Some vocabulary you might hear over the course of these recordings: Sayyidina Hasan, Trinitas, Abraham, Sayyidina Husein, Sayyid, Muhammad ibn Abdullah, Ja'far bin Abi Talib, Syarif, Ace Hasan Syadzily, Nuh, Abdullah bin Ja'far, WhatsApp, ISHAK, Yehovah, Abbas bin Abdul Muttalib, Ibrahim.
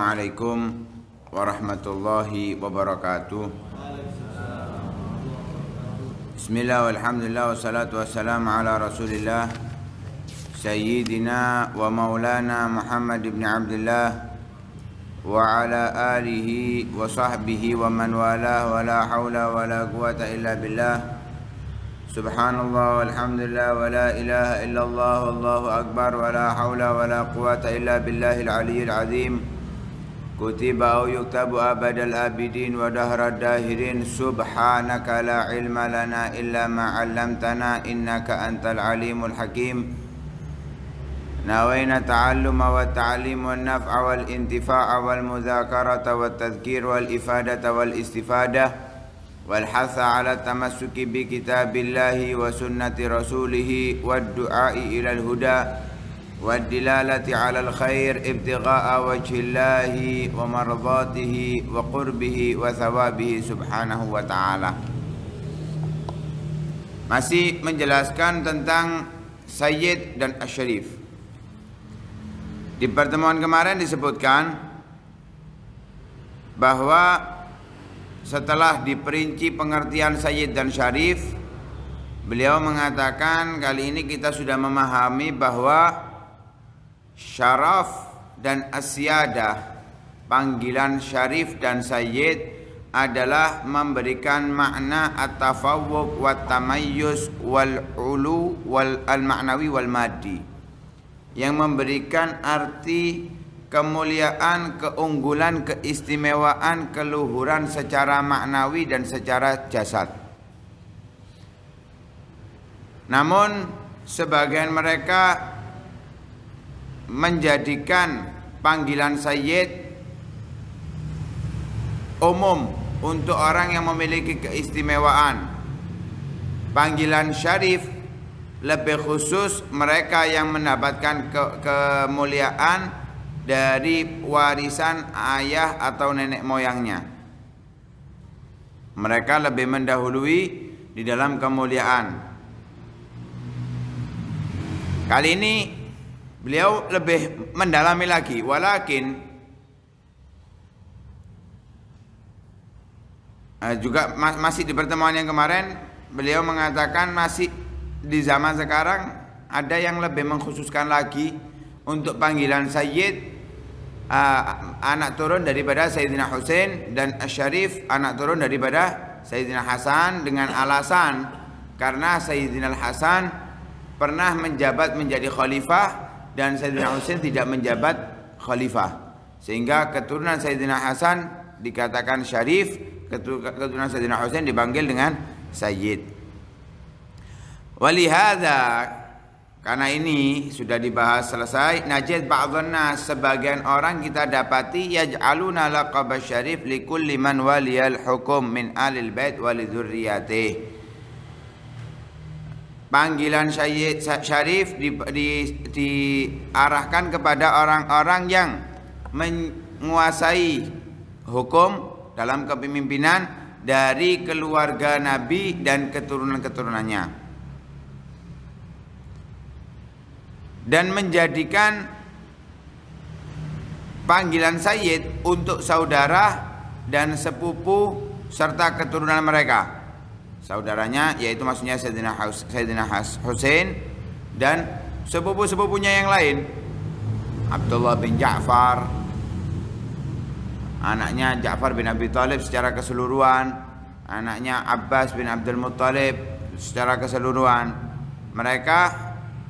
Assalamualaikum warahmatullahi wabarakatuh. Bismillah, walhamdulillah, wassalatu wassalamu ala rasulillah Sayyidina wa maulana Muhammad ibn Abdullah wa ala alihi wa sahbihi wa man walah, wa la hawla wa la quwata illa billah. Subhanallah, walhamdulillah, wa la ilaha illallah, wallahu akbar, wa la hawla wa la quwata illa billahil aliyyil azim. Kutiba au yuktabu abadal abidin wa dahrad dahirin. Subhanaka la ilma lana illa ma 'allamtana innaka antal alimul hakim. Nawaina ta'alluma wa ta'lima wan naf'a wal intifa'a wal mudzakarata wat tadhkir wal ifadata wal istifadah wal hatha 'ala tamassuki bi kitabillahi wa sunnati rasulih wad du'a'i ilal huda والدلالة على الخير ابتغاء وجه الله ومرضاته وقربه وثوابه سبحانه wa ta'ala. Masih menjelaskan tentang Sayyid dan Asy-Syarif. Di pertemuan kemarin disebutkan bahwa setelah diperinci pengertian Sayyid dan Syarif, beliau mengatakan kali ini kita sudah memahami bahwa syaraf dan asyadah, panggilan syarif dan sayyid, adalah memberikan makna at-tafawwuq wa tamayyuz wal ulu wal al-ma'nawi wal maddi, yang memberikan arti kemuliaan, keunggulan, keistimewaan, keluhuran secara maknawi dan secara jasad. Namun sebagian mereka menjadikan panggilan sayyid umum untuk orang yang memiliki keistimewaan. Panggilan syarif lebih khusus mereka yang mendapatkan kemuliaan dari warisan ayah atau nenek moyangnya. Mereka lebih mendahului di dalam kemuliaan. Kali ini beliau lebih mendalami lagi, walakin juga masih di pertemuan yang kemarin beliau mengatakan masih di zaman sekarang ada yang lebih mengkhususkan lagi untuk panggilan sayyid, anak turun daripada Sayyidina Husein, dan Asy-Syarif, anak turun daripada Sayyidina Hasan, dengan alasan karena Sayyidina Hasan pernah menjabat menjadi khalifah dan Sayyidina Husein tidak menjabat khalifah, sehingga keturunan Sayyidina Hasan dikatakan syarif, keturunan Sayyidina Husein dipanggil dengan sayyid. Walihada, karena ini sudah dibahas selesai, najid ba'dhanna, sebagian orang kita dapati yaj'aluna laqab syarif likulli man waliyal hukum min alil bait walidhurriyatih. Panggilan sayyid syarif diarahkan kepada orang-orang yang menguasai hukum dalam kepemimpinan dari keluarga Nabi dan keturunan-keturunannya, dan menjadikan panggilan sayyid untuk saudara dan sepupu serta keturunan mereka. Saudaranya yaitu maksudnya Sayyidina Husein dan sepupu-sepupunya yang lain. Abdullah bin Ja'far, anaknya Ja'far bin Abi Talib secara keseluruhan, anaknya Abbas bin Abdul Muttalib secara keseluruhan. Mereka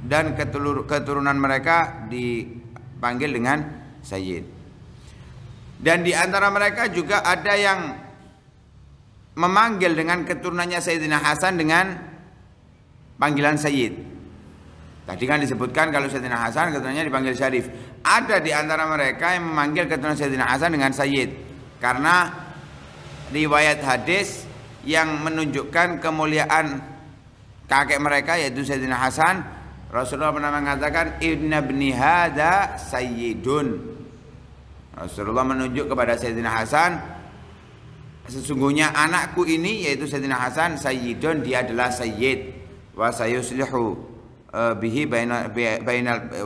dan keturunan mereka dipanggil dengan sayyid. Dan di antara mereka juga ada yang memanggil dengan keturunannya Sayyidina Hasan dengan panggilan sayyid. Tadi kan disebutkan kalau Sayyidina Hasan keturunannya dipanggil syarif. Ada di antara mereka yang memanggil keturunan Sayyidina Hasan dengan sayyid, karena riwayat hadis yang menunjukkan kemuliaan kakek mereka yaitu Sayyidina Hasan. Rasulullah pernah mengatakan inna ibni hadza sayyidun. Rasulullah menunjuk kepada Sayyidina Hasan, sesungguhnya anakku ini yaitu Sayyidina Hasan sayyidun, dia adalah sayyid, wa sayuslihu bihi bainal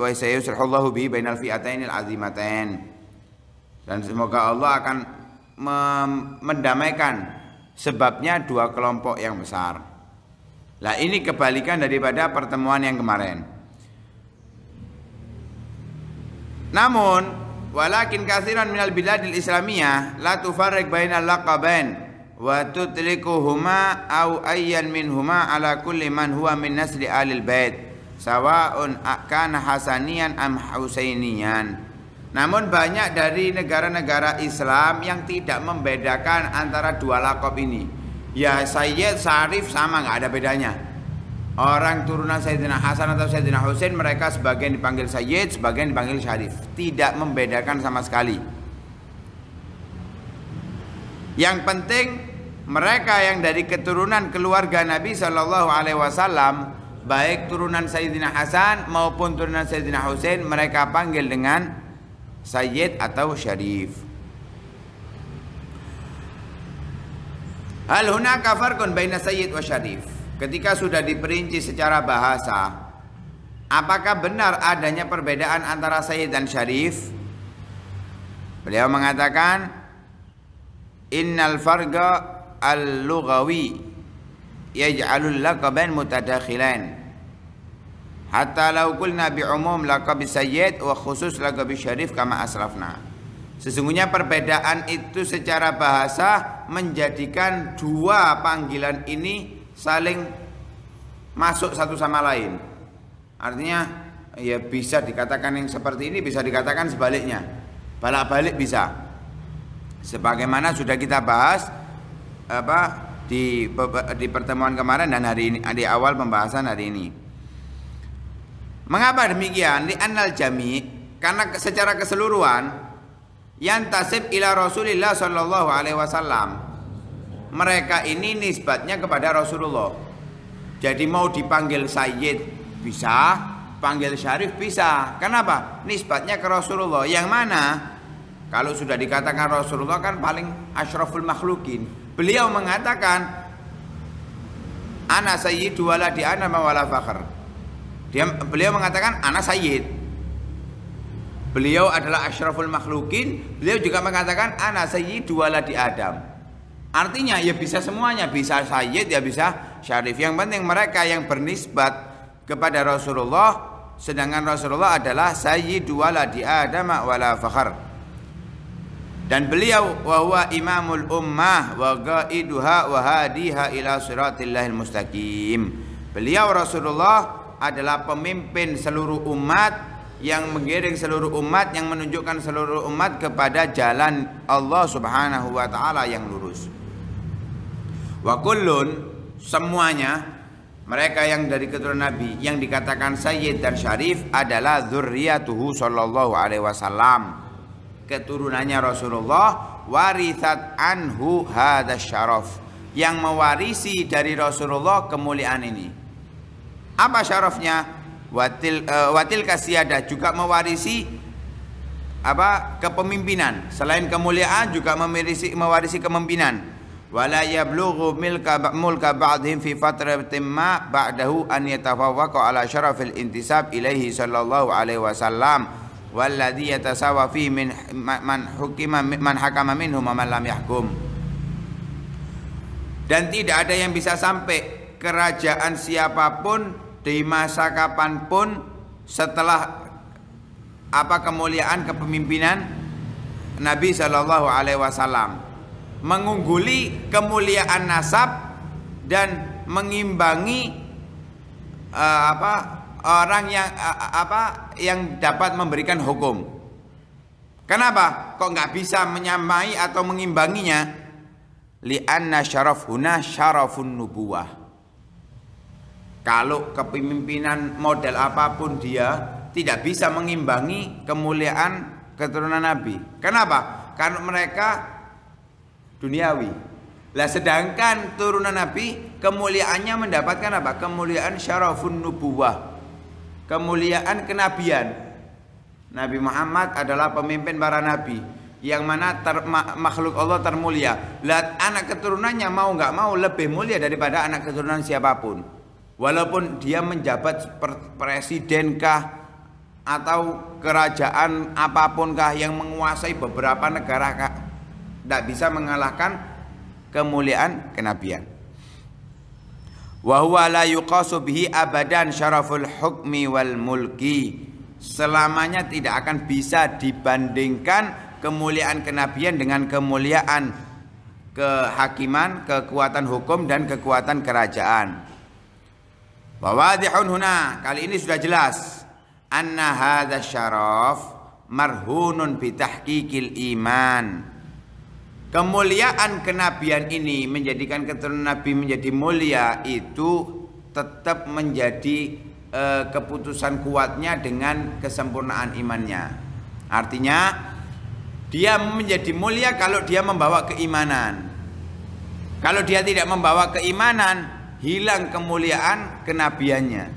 wa sayuslihullahu bihi bainal fi'atainil azimatain. Dan semoga Allah akan mendamaikan sebabnya dua kelompok yang besar. Nah, ini kebalikan daripada pertemuan yang kemarin. Namun, walakin katsiran minal biladil islamiyah la tufarriq bainal laqabain wa tutlikuhuma au ayyan minhuma ala kulli man huwa min nasli alil bait sawa'un kana hasaniyan am husainiyan. Namun banyak dari negara-negara Islam yang tidak membedakan antara dua lakob ini. Ya Sayyid, Syarif sama, nggak ada bedanya. Orang turunan Sayyidina Hasan atau Sayyidina Husein, mereka sebagian dipanggil Sayyid, sebagian dipanggil Syarif. Tidak membedakan sama sekali. Yang penting mereka yang dari keturunan keluarga Nabi SAW, baik turunan Sayyidina Hasan maupun turunan Sayyidina Husein, mereka panggil dengan Sayyid atau Syarif. Hal hunaka farqun baina Sayyid wa Syarif. Ketika sudah diperinci secara bahasa, apakah benar adanya perbedaan antara Sayyid dan Syarif? Beliau mengatakan, innal farqa al-lughawi yaj'alul laqabain mutadakhilain. Hatta law qulna bi umum laqab sayyid wa khusus laqab syarif kama asrafna. Sesungguhnya perbedaan itu secara bahasa menjadikan dua panggilan ini saling masuk satu sama lain. Artinya ya bisa dikatakan yang seperti ini, bisa dikatakan sebaliknya. Balak-balik bisa. Sebagaimana sudah kita bahas di pertemuan kemarin dan hari ini, di awal pembahasan hari ini. Mengapa demikian? Di annal jami, karena secara keseluruhan yang tasib ila Rasulillah sallallahu alaihi wasallam, mereka ini nisbatnya kepada Rasulullah. Jadi mau dipanggil Sayyid bisa, panggil Syarif bisa. Kenapa? Nisbatnya ke Rasulullah. Yang mana kalau sudah dikatakan Rasulullah kan paling asyraful makhlukin. Beliau mengatakan ana sayyidu wala di ana wala fakhr. Beliau mengatakan ana sayyid. Beliau adalah asyraful makhlukin. Beliau juga mengatakan ana sayyid wa ladi Adam. Artinya ya bisa semuanya, bisa sayyid ya bisa syarif. Yang penting mereka yang bernisbat kepada Rasulullah, sedangkan Rasulullah adalah sayyid wa ladi Adam wa la fakhr. Dan beliau wa huwa imamul ummah wa qaiduha wa hadiha ila siratillahil mustaqim. Beliau Rasulullah adalah pemimpin seluruh umat, yang menggiring seluruh umat, yang menunjukkan seluruh umat kepada jalan Allah subhanahu wa ta'ala yang lurus. Wa kullun, semuanya, mereka yang dari keturunan Nabi yang dikatakan Sayyid dan Syarif adalah dzurriyyatuhu sallallahu alaihi wasallam, keturunannya Rasulullah. Warithat anhu hadzal syaraf, yang mewarisi dari Rasulullah kemuliaan ini. Apa syarafnya? Watil kasiyadah, juga mewarisi apa? Kepemimpinan. Selain kemuliaan juga mewarisi kepemimpinan. Wala yablughu mulka ba'dhim fi fatratin ma ba'dahu an yatafawwaqa ala syarafil intisab ilaihi sallallahu alaihi wasallam walladhi yatasawa fi man hakama minhum man lam yahkum. Dan tidak ada yang bisa sampai kerajaan siapapun di masa kapanpun setelah apa kemuliaan kepemimpinan Nabi Shallallahu Alaihi Wasallam, mengungguli kemuliaan nasab dan mengimbangi orang yang yang dapat memberikan hukum. Kenapa? Kok nggak bisa menyamai atau mengimbanginya? Li'anna syarafuna syarafun nubuwah. Kalau kepemimpinan model apapun dia tidak bisa mengimbangi kemuliaan keturunan Nabi. Kenapa? Karena mereka duniawi. Lah sedangkan turunan Nabi kemuliaannya mendapatkan apa? Kemuliaan syarafun nubuwah, kemuliaan kenabian. Nabi Muhammad adalah pemimpin para nabi, yang mana makhluk Allah termulia. Lah anak keturunannya mau nggak mau lebih mulia daripada anak keturunan siapapun. Walaupun dia menjabat presidenkah, atau kerajaan apapunkah yang menguasai beberapa negara tidak bisa mengalahkan kemuliaan kenabian. Wa huwa la yuqasu bihi abadan syaraful hukmi wal mulki. Selamanya tidak akan bisa dibandingkan kemuliaan kenabian dengan kemuliaan kehakiman, kekuatan hukum dan kekuatan kerajaan. Wa wadihun huna, kali ini sudah jelas, anna hadza syaraf marhunun bi tahqiqil iman. Kemuliaan kenabian ini, menjadikan keturunan Nabi menjadi mulia, itu tetap menjadi keputusan kuatnya dengan kesempurnaan imannya. Artinya dia menjadi mulia kalau dia membawa keimanan. Kalau dia tidak membawa keimanan, hilang kemuliaan kenabiannya.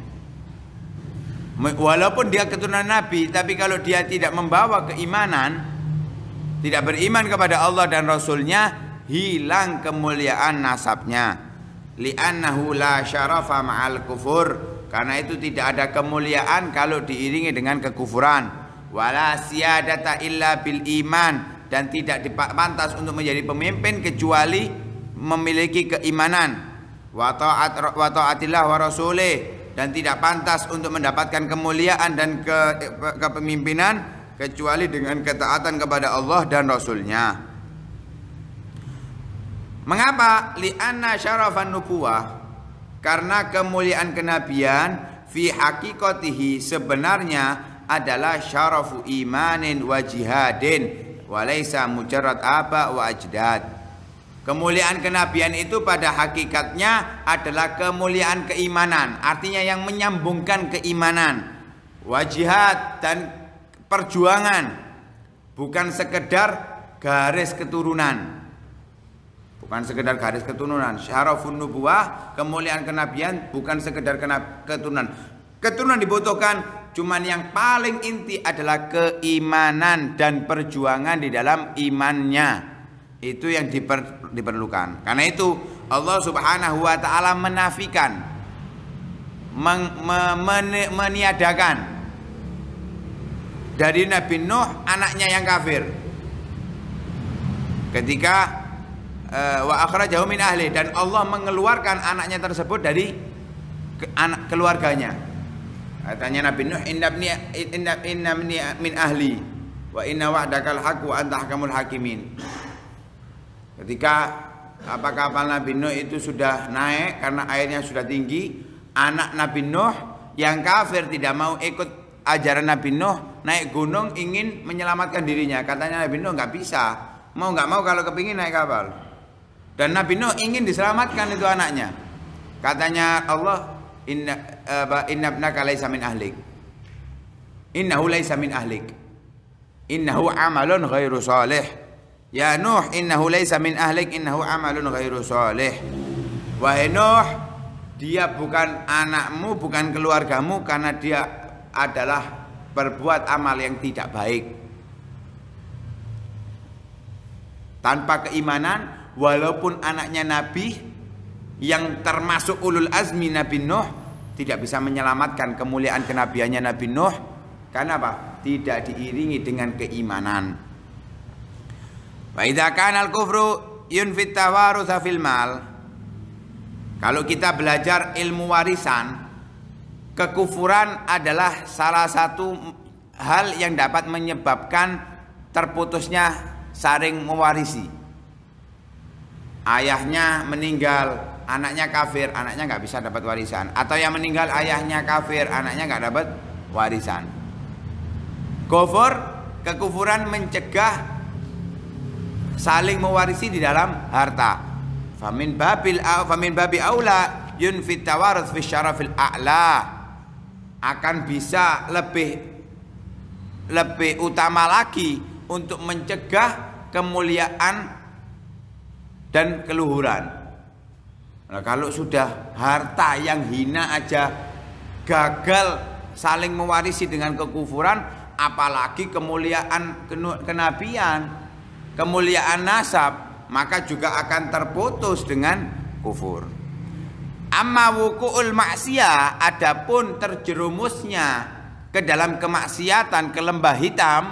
Walaupun dia keturunan Nabi, tapi kalau dia tidak membawa keimanan, tidak beriman kepada Allah dan Rasulnya, hilang kemuliaan nasabnya. Li'annahu la syarafa ma'al kufur, karena itu tidak ada kemuliaan kalau diiringi dengan kekufuran. Wala siyadata illa bil iman, dan tidak pantas untuk menjadi pemimpin kecuali memiliki keimanan. Wa ta'atillah wa rasulih, dan tidak pantas untuk mendapatkan kemuliaan dan kepemimpinan kecuali dengan ketaatan kepada Allah dan Rasulnya. Mengapa? Li'anna syarafan nubuwah, karena kemuliaan kenabian fi hakikatihi sebenarnya adalah syarafu imanin wa jihadin walaysa mujarrad aba wa ajdad. Kemuliaan kenabian itu pada hakikatnya adalah kemuliaan keimanan, artinya yang menyambungkan keimanan, wa jihad dan perjuangan, bukan sekedar garis keturunan. Bukan sekedar garis keturunan. Syarafun nubuwah, kemuliaan kenabian bukan sekedar keturunan. Keturunan dibutuhkan, cuman yang paling inti adalah keimanan dan perjuangan di dalam imannya. Itu yang diperlukan. Karena itu Allah Subhanahu wa taala menafikan, meniadakan dari Nabi Nuh anaknya yang kafir ketika wa akhrajahum min ahli, dan Allah mengeluarkan anaknya tersebut dari keluarganya. Katanya Nabi Nuh, inna min ahli wa inna wa'dakal haq wa anta ahkamul hakimin. Ketika kapal Nabi Nuh itu sudah naik karena airnya sudah tinggi, anak Nabi Nuh yang kafir tidak mau ikut ajaran Nabi Nuh, naik gunung ingin menyelamatkan dirinya. Katanya Nabi Nuh, nggak bisa, mau nggak mau kalau kepingin naik kapal. Dan Nabi Nuh ingin diselamatkan itu anaknya. Katanya Allah, inna ibnaka laisa min ahlik, innahu laisa min ahlik, innahu amalun ghairu salih. Ya Nuh, innahu laisa min ahlik, innahu amalun ghairu salih. Wahai Nuh, dia bukan anakmu, bukan keluargamu, karena dia adalah berbuat amal yang tidak baik. Tanpa keimanan, walaupun anaknya Nabi yang termasuk ulul azmi Nabi Nuh, tidak bisa menyelamatkan kemuliaan kenabiannya Nabi Nuh. Karena apa? Tidak diiringi dengan keimanan. Wa idza kana al-kufru yunfi at-tawarutsa fil mal. Kalau kita belajar ilmu warisan, kekufuran adalah salah satu hal yang dapat menyebabkan terputusnya saring mewarisi. Ayahnya meninggal, anaknya kafir, anaknya nggak bisa dapat warisan. Atau yang meninggal ayahnya kafir, anaknya nggak dapat warisan. Kekufuran mencegah saling mewarisi di dalam harta. Famin babi aula yunfit tawarus fi syarafil a'la. Akan bisa lebih utama lagi untuk mencegah kemuliaan dan keluhuran. Nah, kalau sudah harta yang hina aja gagal saling mewarisi dengan kekufuran, apalagi kemuliaan kenabian, kemuliaan nasab, maka juga akan terputus dengan kufur. Amma wuku'ul maksiyah, adapun terjerumusnya ke dalam kemaksiatan, ke lembah hitam.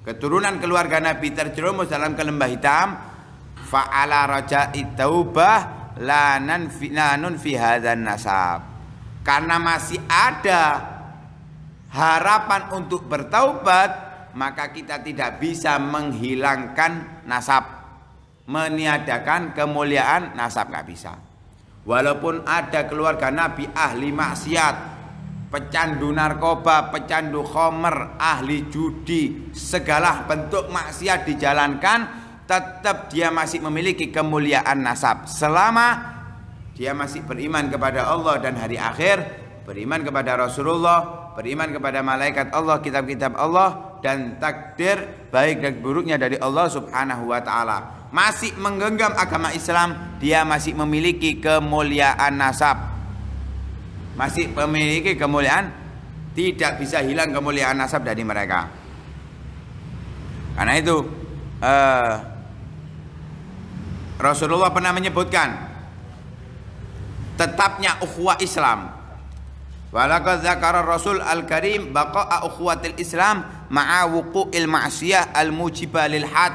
Keturunan keluarga Nabi terjerumus dalam ke lembah hitam. Fa'ala raja'i taubah lanun fi hadzan nasab. Karena masih ada harapan untuk bertaubat, maka kita tidak bisa menghilangkan nasab, meniadakan kemuliaan nasab, nggak bisa. Walaupun ada keluarga Nabi ahli maksiat, pecandu narkoba, pecandu khomer, ahli judi, segala bentuk maksiat dijalankan, tetap dia masih memiliki kemuliaan nasab selama dia masih beriman kepada Allah dan hari akhir, beriman kepada Rasulullah, beriman kepada malaikat Allah, kitab-kitab Allah, dan takdir baik dan buruknya dari Allah subhanahu wa ta'ala. Masih menggenggam agama Islam, dia masih memiliki kemuliaan nasab, masih memiliki kemuliaan, tidak bisa hilang kemuliaan nasab dari mereka. Karena itu Rasulullah pernah menyebutkan tetapnya ukhuwah Islam. Walaqad zakara Rasul al-Karim baqa'a ukhuwatil Islam ma'a wuqu'il ma'siyah al-mujibah lil had.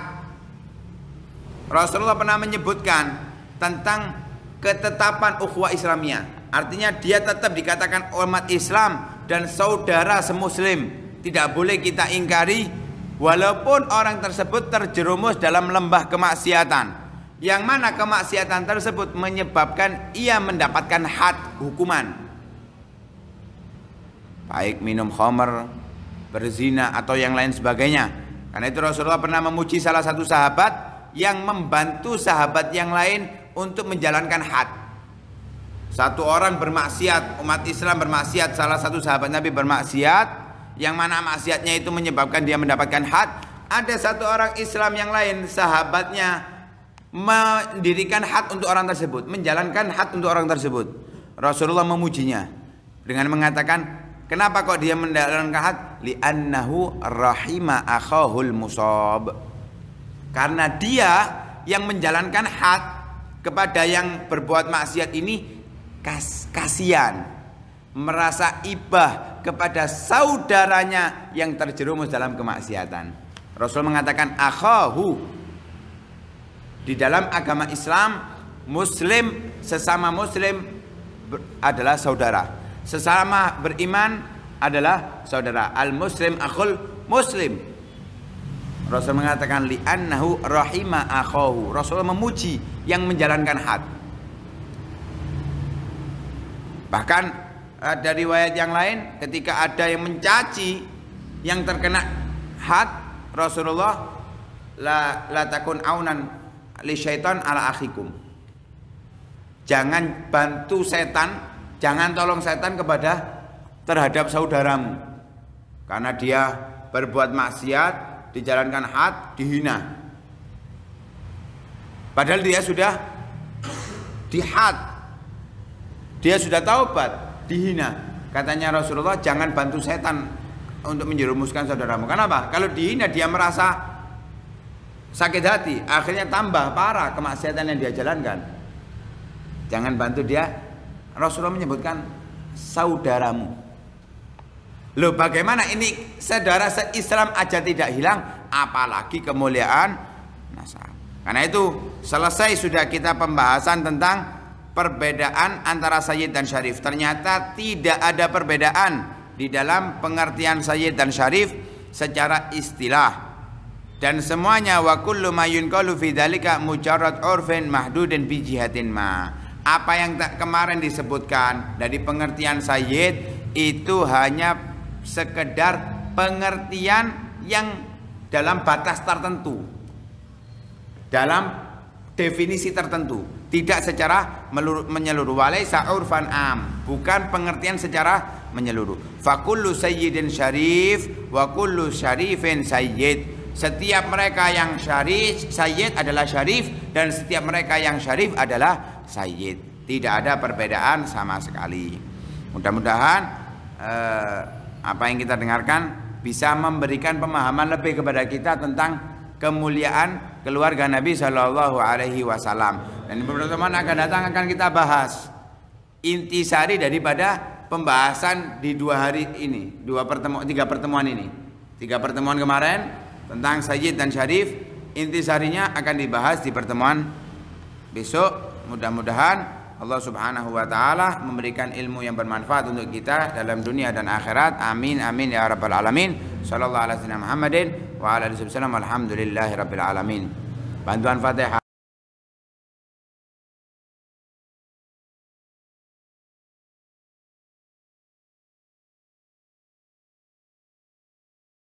Rasulullah pernah menyebutkan tentang ketetapan ukhuwah Islamiyah. Artinya dia tetap dikatakan umat Islam dan saudara semuslim. Tidak boleh kita ingkari walaupun orang tersebut terjerumus dalam lembah kemaksiatan, yang mana kemaksiatan tersebut menyebabkan ia mendapatkan had, hukuman. Baik minum khamr, berzina, atau yang lain sebagainya. Karena itu Rasulullah pernah memuji salah satu sahabat yang membantu sahabat yang lain untuk menjalankan had. Satu orang bermaksiat, umat Islam bermaksiat, salah satu sahabat Nabi bermaksiat, yang mana maksiatnya itu menyebabkan dia mendapatkan had. Ada satu orang Islam yang lain, sahabatnya mendirikan had untuk orang tersebut, menjalankan had untuk orang tersebut. Rasulullah memujinya dengan mengatakan, kenapa kok dia mendalankan had? Li'annahu rahima akhahul musab. Karena dia yang menjalankan had kepada yang berbuat maksiat ini kasihan, merasa ibah kepada saudaranya yang terjerumus dalam kemaksiatan. Rasul mengatakan akhahu. Di dalam agama Islam, muslim sesama muslim adalah saudara. Sesama beriman adalah saudara. Al-muslim akhul muslim. Rasul mengatakan li'annahu rahima akhahu. Rasul memuji yang menjalankan had. Bahkan ada riwayat yang lain, ketika ada yang mencaci yang terkena had, Rasulullah la takun aunan li syaitan ala akhikum. Jangan bantu setan, jangan tolong setan terhadap saudaramu. Karena dia berbuat maksiat, dijalankan had, dihina. Padahal dia sudah dihad, dia sudah taubat, dihina. Katanya Rasulullah, jangan bantu setan untuk menjerumuskan saudaramu. Kenapa? Kalau dihina dia merasa sakit hati, akhirnya tambah parah kemaksiatan yang dia jalankan. Jangan bantu dia. Rasulullah menyebutkan saudaramu. Loh, bagaimana ini saudara se-Islam aja tidak hilang, apalagi kemuliaan nasab. Karena itu selesai sudah kita pembahasan tentang perbedaan antara sayyid dan syarif. Ternyata tidak ada perbedaan di dalam pengertian sayyid dan syarif secara istilah. Dan semuanya wa kullu ma yunqalu fi dzalika mujarrad urfin mahdudin bi jihatin ma. Apa yang kemarin disebutkan dari pengertian sayyid itu hanya sekedar pengertian yang dalam batas tertentu, dalam definisi tertentu, tidak secara menyeluruh. Walaisa urfan am, bukan pengertian secara menyeluruh. Fakullu sayyidin syarif wa kullu syarifin sayyid. Setiap mereka yang syarif, sayyid adalah syarif, dan setiap mereka yang syarif adalah sayyid. Tidak ada perbedaan sama sekali. Mudah-mudahan apa yang kita dengarkan bisa memberikan pemahaman lebih kepada kita tentang kemuliaan keluarga Nabi Shallallahu Alaihi Wasallam. Dan pertemuan akan datang akan kita bahas intisari daripada pembahasan di dua hari ini, tiga pertemuan kemarin tentang Sayyid dan Syarif. Intisarinya akan dibahas di pertemuan besok. Mudah-mudahan Allah Subhanahu wa Ta'ala memberikan ilmu yang bermanfaat untuk kita dalam dunia dan akhirat. Amin amin ya rabbal alamin. Sallallahu alaihi wasallam Muhammadin wa ala alihi wasallam. Alhamdulillahirabbil alamin. Bantuan Fatihah.